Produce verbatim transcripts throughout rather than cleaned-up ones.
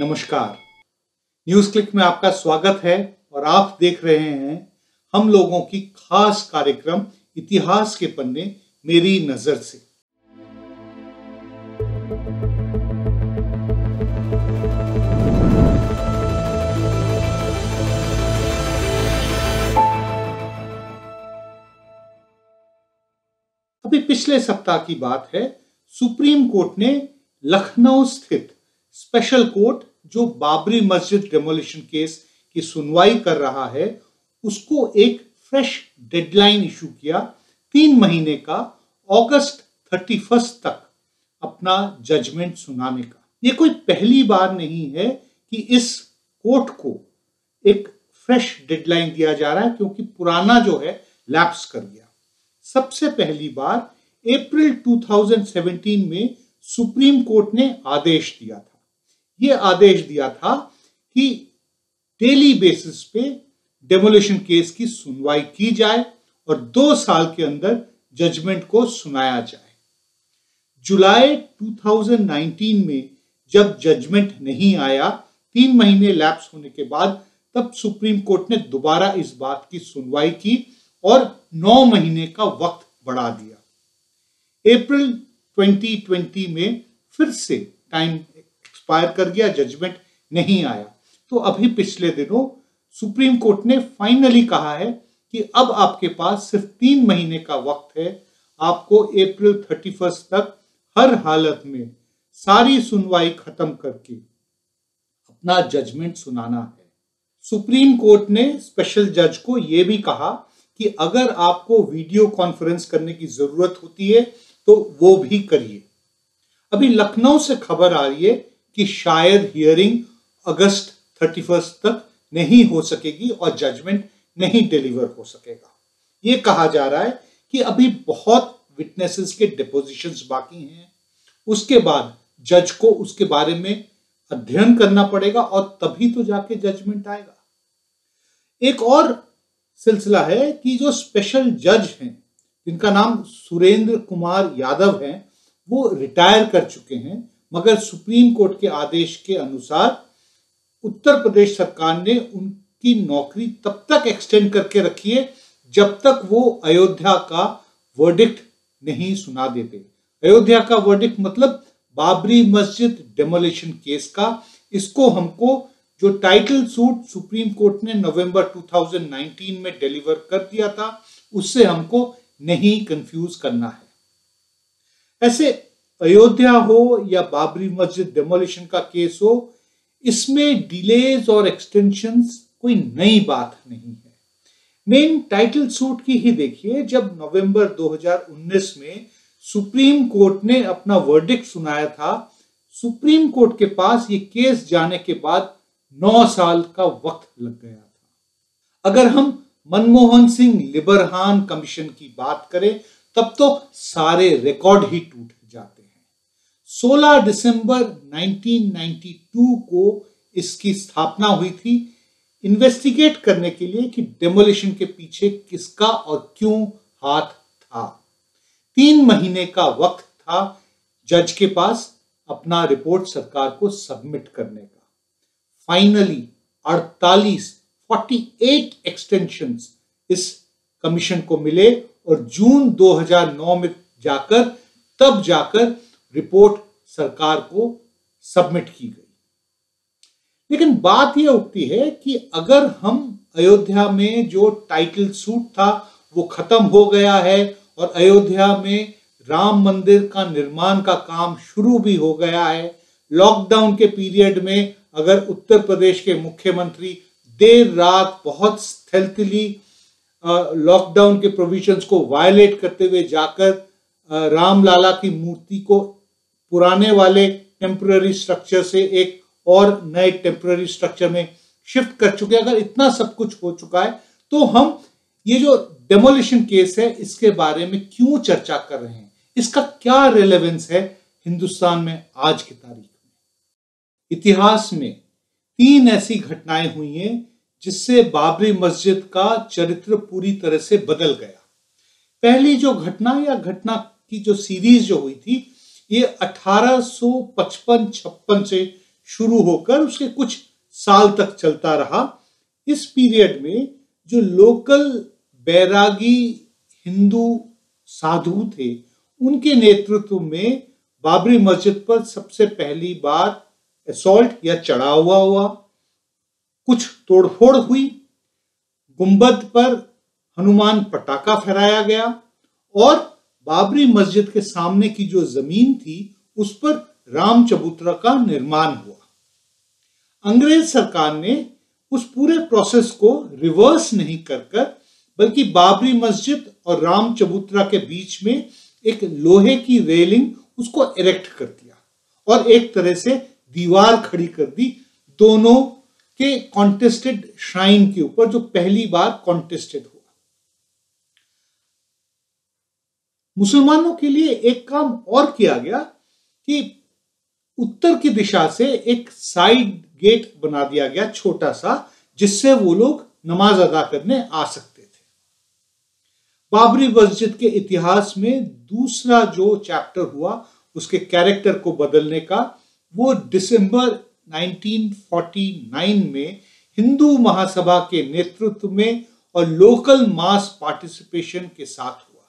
नमस्कार। News click में आपका स्वागत है और आप देख रहे हैं हम लोगों की खास कार्यक्रम इतिहास के पन्ने मेरी नजर से। अभी पिछले सप्ताह की बात है, सुप्रीम कोर्ट ने लखनऊ स्थित स्पेशल कोर्ट जो बाबरी मस्जिद डेमोलिशन केस की सुनवाई कर रहा है उसको एक फ्रेश डेडलाइन इशू किया। तीन महीने का अगस्त इकतीस तक अपना जजमेंट सुनाने का। ये कोई पहली बार नहीं है कि इस कोर्ट को एक फ्रेश डेडलाइन दिया जा रहा है, क्योंकि पुराना जो है लैप्स कर गया। सबसे पहली बार अप्रैल दो हज़ार सत्रह में सुप्रीम कोर्ट ने आदेश दिया था। ये आदेश दिया था कि डेली बेसिस पे डेमोलिशन केस की सुनवाई की जाए और दो साल के अंदर जजमेंट को सुनाया जाए। जुलाई दो हज़ार उन्नीस में जब जजमेंट नहीं आया, तीन महीने लैप्स होने के बाद, तब सुप्रीम कोर्ट ने दोबारा इस बात की सुनवाई की और नौ महीने का वक्त बढ़ा दिया। अप्रैल दो हज़ार बीस में फिर से टाइम एक्सपायर कर गया, जजमेंट नहीं आया। तो अभी पिछले दिनों सुप्रीम कोर्ट ने फाइनली कहा है कि अब आपके पास सिर्फ तीन महीने का वक्त है। आपको अप्रैल इकतीस तक हर हालत में सारी सुनवाई खत्म करके अपना जजमेंट सुनाना है। सुप्रीम कोर्ट ने स्पेशल जज को यह भी कहा कि अगर आपको वीडियो कॉन्फ्रेंस करने की जरूरत होती है तो वो भी करिए। अभी लखनऊ से खबर आ रही है कि शायद हियरिंग अगस्त इकतीस तक नहीं हो सकेगी और जजमेंट नहीं डिलीवर हो सकेगा। ये कहा जा रहा है कि अभी बहुत विटनेसेस के डिपोजिशंस बाकी हैं, उसके बाद जज को उसके बारे में अध्ययन करना पड़ेगा और तभी तो जाके जजमेंट आएगा। एक और सिलसिला है कि जो स्पेशल जज हैं जिनका नाम सुरेंद्र कुमार यादव है, वो रिटायर कर चुके हैं, मगर सुप्रीम कोर्ट के आदेश के अनुसार उत्तर प्रदेश सरकार ने उनकी नौकरी तब तक एक्सटेंड करके रखी है जब तक वो अयोध्या का वर्डिक्ट नहीं सुना देते। अयोध्या का वर्डिक्ट मतलब बाबरी मस्जिद डेमोलिशन केस का। इसको हमको जो टाइटल सूट सुप्रीम कोर्ट ने नवंबर दो हज़ार उन्नीस में डिलीवर कर दिया था उससे हमको नहीं कंफ्यूज करना है। ऐसे अयोध्या हो या बाबरी मस्जिद डेमोलिशन का केस हो, इसमें डिलेज और एक्सटेंशंस कोई नई बात नहीं है। मेन टाइटल सूट की ही देखिए, जब नवंबर दो हज़ार उन्नीस में सुप्रीम कोर्ट ने अपना वर्डिक्ट सुनाया था, सुप्रीम कोर्ट के पास ये केस जाने के बाद नौ साल का वक्त लग गया था। अगर हम मनमोहन सिंह लिबरहान कमीशन की बात करें तब तो सारे रिकॉर्ड ही टूट जाते हैं। सोलह दिसंबर उन्नीस सौ बानवे को इसकी स्थापना हुई थी, इन्वेस्टिगेट करने के लिए कि डेमोलिशन के पीछे किसका और क्यों हाथ था। तीन महीने का वक्त था जज के पास अपना रिपोर्ट सरकार को सबमिट करने का। फाइनली अड़तालीस अड़तालीस एक्सटेंशंस इस कमीशन को मिले और जून दो हज़ार नौ में जाकर तब जाकर रिपोर्ट सरकार को सबमिट की गई। लेकिन बात यह उठती है कि अगर हम अयोध्या में जो टाइटल सूट था वो खत्म हो गया है और अयोध्या में राम मंदिर का निर्माण का काम शुरू भी हो गया है, लॉकडाउन के पीरियड में अगर उत्तर प्रदेश के मुख्यमंत्री देर रात बहुत स्टेल्थली लॉकडाउन के प्रोविजंस को वायलेट करते हुए जाकर रामलाला की मूर्ति को पुराने वाले टेम्पररी स्ट्रक्चर से एक और नए टेम्पररी स्ट्रक्चर में शिफ्ट कर चुके, अगर इतना सब कुछ हो चुका है तो हम ये जो डेमोलिशन केस है इसके बारे में क्यों चर्चा कर रहे हैं, इसका क्या रेलेवेंस है हिंदुस्तान में आज की तारीख में। इतिहास में तीन ऐसी घटनाएं हुई हैं जिससे बाबरी मस्जिद का चरित्र पूरी तरह से बदल गया। पहली जो घटना या घटना की जो सीरीज जो हुई थी ये अठारह सौ पचपन छप्पन से शुरू होकर उसके कुछ साल तक चलता रहा। इस पीरियड में जो लोकल बैरागी हिंदू साधु थे उनके नेतृत्व में बाबरी मस्जिद पर सबसे पहली बार असॉल्ट या चढ़ावा हुआ, हुआ कुछ तोड़फोड़ हुई, गुंबद पर हनुमान पटाखा फहराया गया और बाबरी मस्जिद के सामने की जो जमीन थी उस पर राम चबूतरा का निर्माण हुआ। अंग्रेज सरकार ने उस पूरे प्रोसेस को रिवर्स नहीं कर कर बल्कि बाबरी मस्जिद और राम चबूतरा के बीच में एक लोहे की रेलिंग उसको इरेक्ट कर दिया और एक तरह से दीवार खड़ी कर दी दोनों के कॉन्टेस्टेड श्राइन के ऊपर, जो पहली बार कॉन्टेस्टेड हुआ। मुसलमानों के लिए एक काम और किया गया कि उत्तर की दिशा से एक साइड गेट बना दिया गया छोटा सा, जिससे वो लोग नमाज अदा करने आ सकते थे। बाबरी मस्जिद के इतिहास में दूसरा जो चैप्टर हुआ उसके कैरेक्टर को बदलने का, वो दिसंबर उन्नीस सौ उनचास में हिंदू महासभा के नेतृत्व में और लोकल मास पार्टिसिपेशन के साथ हुआ।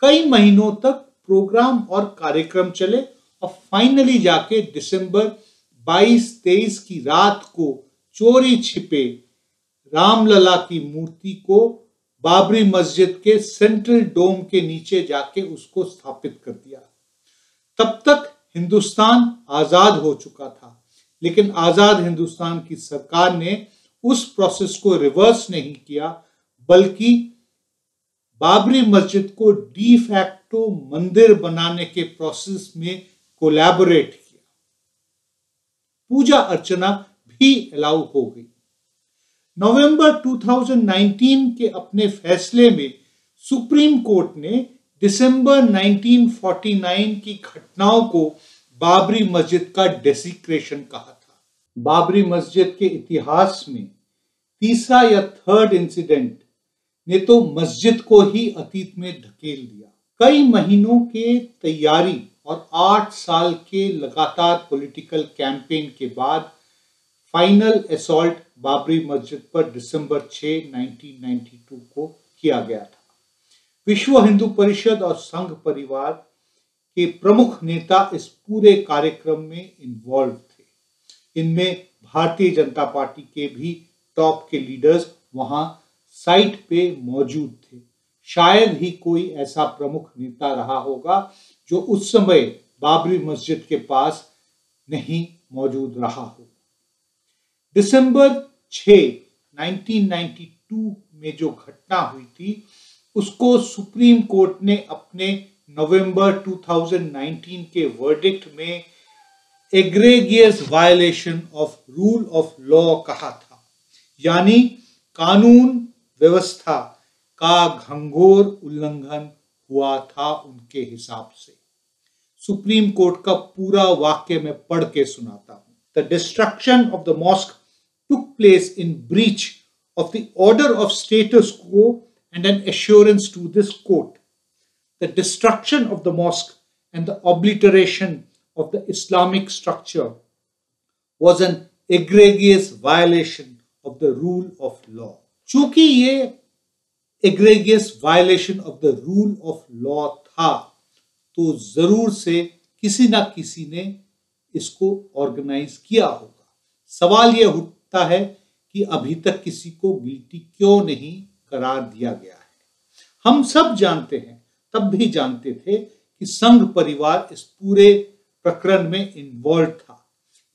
कई महीनों तक प्रोग्राम और कार्यक्रम चले और फाइनली जाके दिसंबर बाईस तेईस की रात को चोरी छिपे रामलला की मूर्ति को बाबरी मस्जिद के सेंट्रल डोम के नीचे जाके उसको स्थापित कर दिया। तब तक हिंदुस्तान आजाद हो चुका था, लेकिन आजाद हिंदुस्तान की सरकार ने उस प्रोसेस को रिवर्स नहीं किया बल्कि बाबरी मस्जिद को डी फैक्टो मंदिर बनाने के प्रोसेस में कोलैबोरेट किया। पूजा अर्चना भी अलाउ हो गई। नवंबर दो हज़ार उन्नीस के अपने फैसले में सुप्रीम कोर्ट ने दिसंबर उन्नीस सौ उनचास की घटनाओं को बाबरी मस्जिद का डेसिक्रेशन कहा था। बाबरी मस्जिद के इतिहास में तीसरा या थर्ड इंसिडेंट ने तो मस्जिद को ही अतीत में धकेल दिया। कई महीनों के तैयारी और आठ साल के लगातार पॉलिटिकल कैंपेन के बाद फाइनल असॉल्ट बाबरी मस्जिद पर दिसंबर छह उन्नीस सौ बानवे को किया गया था। विश्व हिंदू परिषद और संघ परिवार के प्रमुख नेता इस पूरे कार्यक्रम में इन्वॉल्व थे। इनमें भारतीय जनता पार्टी के भी टॉप के लीडर्स वहां साइट पे मौजूद थे। शायद ही कोई ऐसा प्रमुख नेता रहा होगा जो उस समय बाबरी मस्जिद के पास नहीं मौजूद रहा हो। दिसंबर छह उन्नीस सौ बानवे में जो घटना हुई थी उसको सुप्रीम कोर्ट ने अपने नवंबर दो हज़ार उन्नीस के वर्डिक्ट में egregious violation of rule of law कहा था, यानी कानून व्यवस्था का घंघोर उल्लंघन हुआ था उनके हिसाब से। सुप्रीम कोर्ट का पूरा वाक्य मैं पढ़ के सुनाता हूं। The destruction of the mosque took place in breach of the order of status quo and an assurance to this court. The destruction of the mosque and the obliteration of the Islamic structure was an egregious violation of the rule of law. चूंकि ये egregious violation of the rule of law था, तो जरूर से किसी ना किसी ने इसको ऑर्गेनाइज किया होगा। सवाल यह उठता है कि अभी तक किसी को गिल्टी क्यों नहीं करार दिया गया है। हम सब जानते हैं, तब भी जानते थे कि संघ परिवार इस पूरे प्रकरण में इन्वॉल्व था,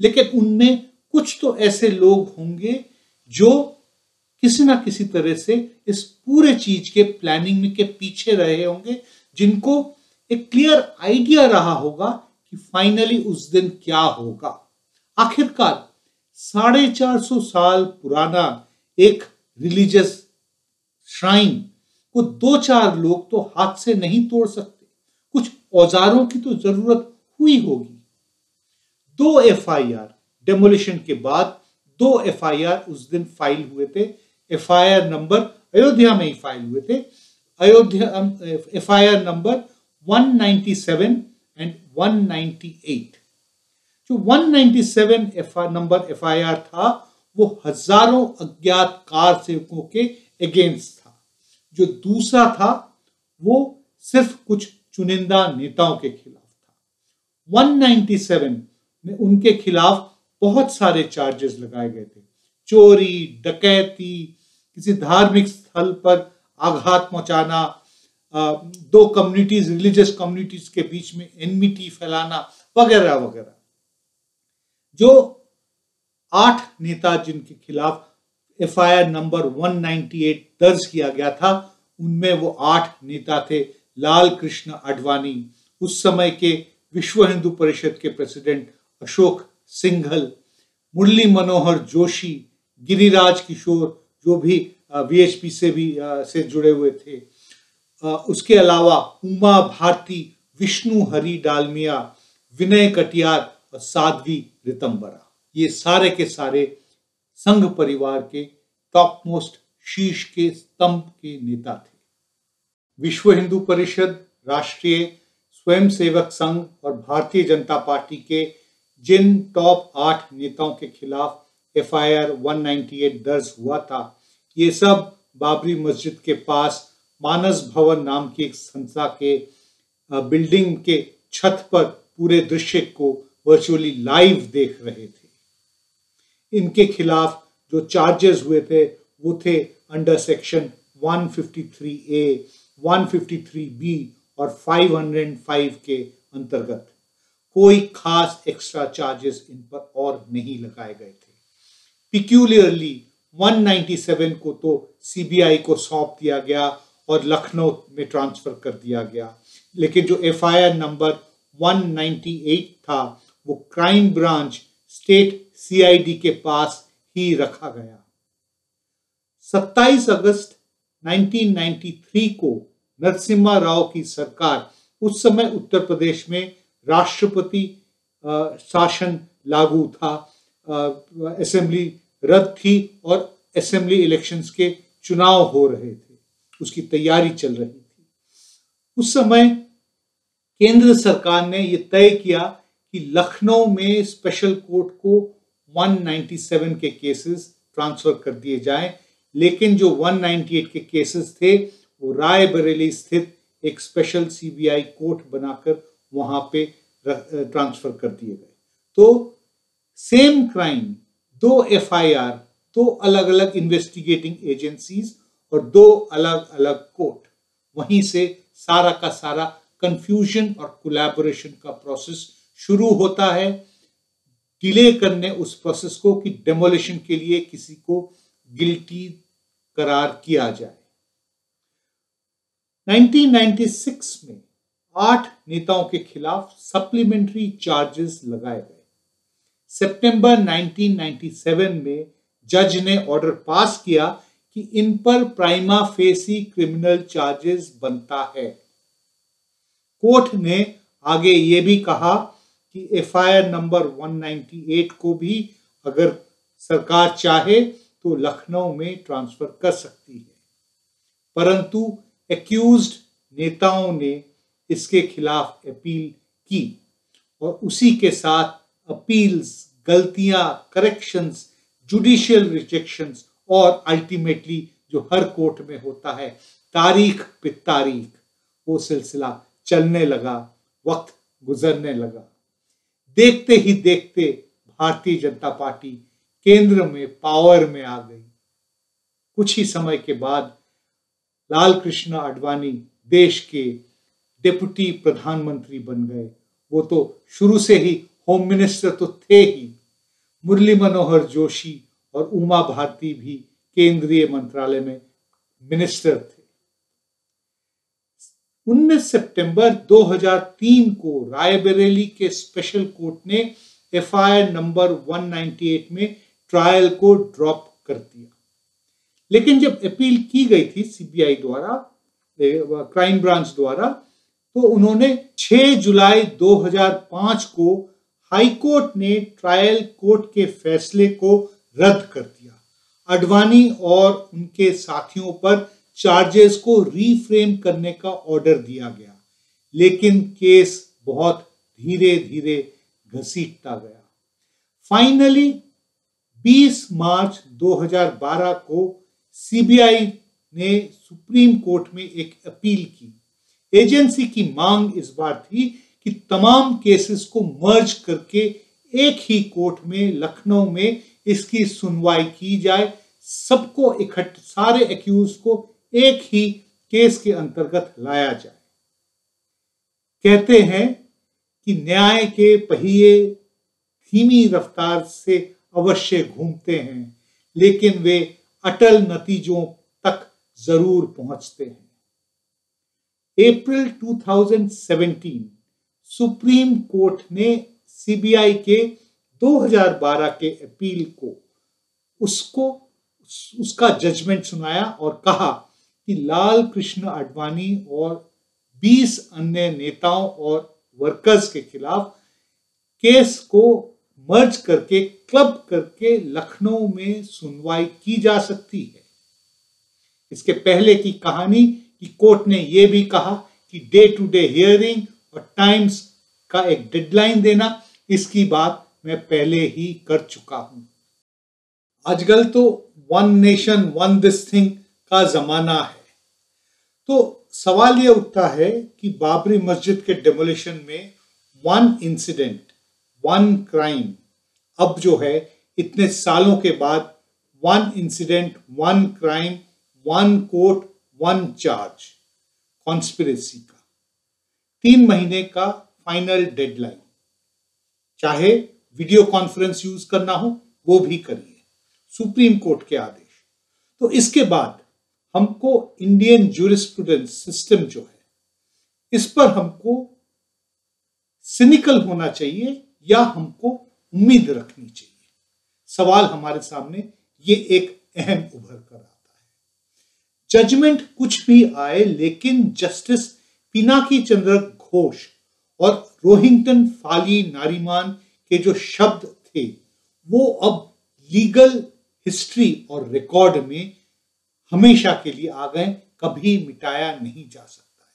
लेकिन उनमें कुछ तो ऐसे लोग होंगे जो किसी ना किसी तरह से इस पूरे चीज के प्लानिंग में के पीछे रहे होंगे, जिनको एक क्लियर आइडिया रहा होगा फाइनली उस दिन क्या होगा। आखिरकार साढ़े चार सौ साल पुराना एक रिलीजियस श्राइन को दो चार लोग तो हाथ से नहीं तोड़ सकते, कुछ औजारों की तो जरूरत हुई होगी। दो एफ आई आर डेमोलिशन के बाद दो एफ आई आर उस दिन फाइल हुए थे। F I R number Ayodhya में ही फाइल हुए थे। Ayodhya F I R number one ninety seven and one ninety eight. जो एक सौ सत्तानवे एफ नंबर एफआईआर था वो हजारों अज्ञात कार सेवकों के अगेंस्ट था। जो दूसरा था वो सिर्फ कुछ चुनिंदा नेताओं के खिलाफ था। एक सौ सत्तानवे में उनके खिलाफ बहुत सारे चार्जेस लगाए गए थे, चोरी, डकैती, किसी धार्मिक स्थल पर आघात पहुंचाना, दो कम्युनिटीज रिलीजियस कम्युनिटीज के बीच में एनमिटी फैलाना वगैरह वगैरह। जो आठ नेता जिनके खिलाफ एफआईआर नंबर एक सौ अट्ठानवे दर्ज किया गया था उनमें वो आठ नेता थे लाल कृष्ण आडवाणी, उस समय के विश्व हिंदू परिषद के प्रेसिडेंट अशोक सिंघल, मुरली मनोहर जोशी, गिरिराज किशोर जो भी वीएचपी से भी आ, से जुड़े हुए थे, आ, उसके अलावा उमा भारती, विष्णु हरि डालमिया, विनय कटियार और साध्वी रितंबरा। ये सारे के सारे संघ परिवार के टॉप मोस्ट शीर्ष के स्तंभ के नेता थे। विश्व हिंदू परिषद, राष्ट्रीय स्वयंसेवक संघ और भारतीय जनता पार्टी के जिन टॉप आठ नेताओं के खिलाफ एफआईआर एक सौ अट्ठानवे दर्ज हुआ था ये सब बाबरी मस्जिद के पास मानस भवन नाम की एक संस्था के बिल्डिंग के छत पर पूरे दृश्य को वर्चुअली लाइव देख रहे थे। इनके खिलाफ जो चार्जेस हुए थे वो थे अंडर सेक्शन एक सौ तिरेपन ए, एक सौ तिरेपन बी और पाँच सौ पाँच के अंतर्गत। कोई खास एक्स्ट्रा चार्जेस इन पर और नहीं लगाए गए थे। पिक्यूलियरली एक सौ सत्तानवे को तो सीबीआई को सौंप दिया गया और लखनऊ में ट्रांसफर कर दिया गया, लेकिन जो एफआईआर नंबर एक सौ अट्ठानवे था वो क्राइम ब्रांच स्टेट सीआईडी के पास ही रखा गया। सत्ताईस अगस्त उन्नीस सौ तिरानवे को नरसिम्हा राव की सरकार, उस समय उत्तर प्रदेश में राष्ट्रपति शासन लागू था, असेंबली रद्द थी और असेंबली इलेक्शंस के चुनाव हो रहे थे, उसकी तैयारी चल रही थी। उस समय केंद्र सरकार ने यह तय किया कि लखनऊ में स्पेशल कोर्ट को एक सौ सत्तानवे के केसेस ट्रांसफर कर दिए जाएं, लेकिन जो एक सौ अट्ठानवे के केसेस थे वो रायबरेली स्थित एक स्पेशल सीबीआई कोर्ट बनाकर वहां पे ट्रांसफर कर दिए गए। तो सेम क्राइम, दो एफआईआर, दो अलग अलग इन्वेस्टिगेटिंग एजेंसीज और दो अलग अलग कोर्ट। वहीं से सारा का सारा कंफ्यूजन और कोलैबोरेशन का प्रोसेस शुरू होता है, डिले करने उस प्रोसेस को कि डेमोलिशन के लिए किसी को गिल्टी करार किया जाए। उन्नीस सौ छियानवे में आठ नेताओं के खिलाफ सप्लीमेंट्री चार्जेस लगाए गए। सितंबर उन्नीस सौ सत्तानवे में जज ने ऑर्डर पास किया कि इन पर प्राइमा फेसी क्रिमिनल चार्जेस बनता है। कोर्ट ने आगे ये भी कहा कि एफआईआर नंबर एक सौ अट्ठानवे को भी अगर सरकार चाहे तो लखनऊ में ट्रांसफर कर सकती है, परंतु एक्यूज्ड नेताओं ने इसके खिलाफ अपील की और उसी के साथ अपील्स, गलतियां, करेक्शंस, जुडिशियल रिजेक्शंस और अल्टीमेटली जो हर कोर्ट में होता है तारीख पे तारीख, वो सिलसिला चलने लगा, वक्त गुजरने लगा। देखते ही देखते भारतीय जनता पार्टी केंद्र में, पावर में आ गई। कुछ ही समय के बाद लाल कृष्ण आडवाणी देश के डिप्टी प्रधानमंत्री बन गए। वो तो शुरू से ही होम मिनिस्टर तो थे ही। मुरली मनोहर जोशी और उमा भारती भी केंद्रीय मंत्रालय में मिनिस्टर थे। उन्नीस सितंबर दो हज़ार तीन को रायबरेली के स्पेशल कोर्ट ने एफआईआर नंबर एक सौ अट्ठानवे में ट्रायल को ड्रॉप कर दिया, लेकिन जब अपील की गई थी सीबीआई द्वारा, क्राइम ब्रांच द्वारा, तो उन्होंने छह जुलाई दो हज़ार पाँच को हाई कोर्ट ने ट्रायल कोर्ट के फैसले को रद्द कर दिया। आडवाणी और उनके साथियों पर चार्जेस को रीफ्रेम करने का ऑर्डर दिया गया, लेकिन केस बहुत धीरे धीरे घसीटता गया। फाइनली बीस मार्च दो हज़ार बारह को सीबीआई ने सुप्रीम कोर्ट में एक अपील की। एजेंसी की मांग इस बार थी कि तमाम केसेस को मर्ज करके एक ही कोर्ट में लखनऊ में इसकी सुनवाई की जाए, सबको इकट्ठे सारे एक्यूज को एक ही केस के अंतर्गत लाया जाए। कहते हैं कि न्याय के पहिए धीमी रफ्तार से अवश्य घूमते हैं, लेकिन वे अटल नतीजों तक जरूर पहुंचते हैं। अप्रैल दो हज़ार सत्रह सुप्रीम कोर्ट ने सीबीआई के दो हज़ार बारह के अपील को उसको उसका जजमेंट सुनाया और कहा कि लाल कृष्ण आडवाणी और बीस अन्य नेताओं और वर्कर्स के खिलाफ केस को मर्ज करके क्लब करके लखनऊ में सुनवाई की जा सकती है। इसके पहले की कहानी कि कोर्ट ने यह भी कहा कि डे टू डे हियरिंग और टाइम्स का एक डेडलाइन देना, इसकी बात मैं पहले ही कर चुका हूं। आजकल तो one nation one this thing का जमाना है, तो सवाल यह उठता है कि बाबरी मस्जिद के डेमोलिशन में वन इंसिडेंट वन क्राइम, अब जो है इतने सालों के बाद one incident one crime one court one charge, conspiracy का तीन महीने का फाइनल डेडलाइन, चाहे वीडियो कॉन्फ्रेंस यूज करना हो वो भी करिए, सुप्रीम कोर्ट के आदेश। तो इसके बाद हमको इंडियन ज्यूरिस्प्रूडेंस सिस्टम जो है इस पर हमको सिनिकल होना चाहिए या हमको उम्मीद रखनी चाहिए, सवाल हमारे सामने ये एक अहम उभर कर आता है। जजमेंट कुछ भी आए, लेकिन जस्टिस पिनाकी चंद्र घोष और रोहिंटन फली नरीमन के जो शब्द थे वो अब लीगल हिस्ट्री और रिकॉर्ड में हमेशा के लिए आ गए, कभी मिटाया नहीं जा सकता है।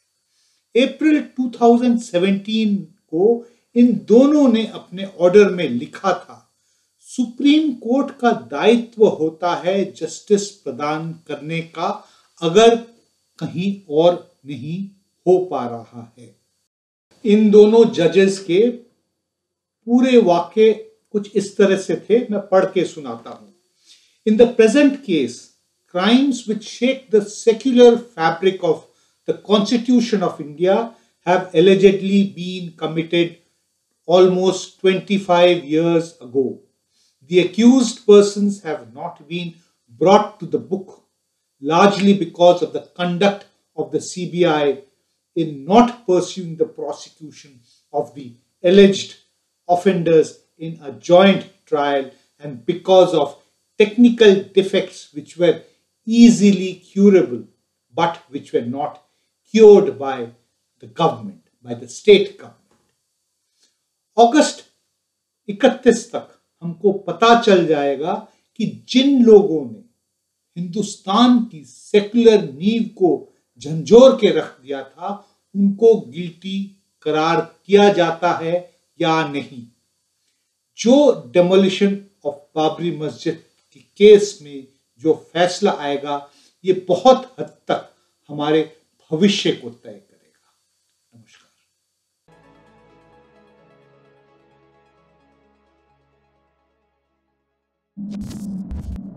अप्रैल दो हज़ार सत्रह को इन दोनों ने अपने ऑर्डर में लिखा था, सुप्रीम कोर्ट का दायित्व होता है जस्टिस प्रदान करने का अगर कहीं और नहीं हो पा रहा है। इन दोनों जजेस के पूरे वाक्य कुछ इस तरह से थे, मैं पढ़ के सुनाता हूं। In the present case crimes which shake the secular fabric of the Constitution of India have allegedly been committed almost twenty-five years ago. The accused persons have not been brought to the book, largely because of the conduct of the C B I in not pursuing the prosecution of the alleged offenders in a joint trial and because of technical defects which were easily curable but which were not cured by the government, by the state government. अगस्त इकतीस तक हमको पता चल जाएगा कि जिन लोगों ने हिंदुस्तान की सेक्युलर नींव को झंझोर के रख दिया था उनको गिल्टी करार किया जाता है या नहीं। जो डेमोलिशन ऑफ बाबरी मस्जिद के केस में जो फैसला आएगा ये बहुत हद तक हमारे भविष्य को तय करेगा। नमस्कार।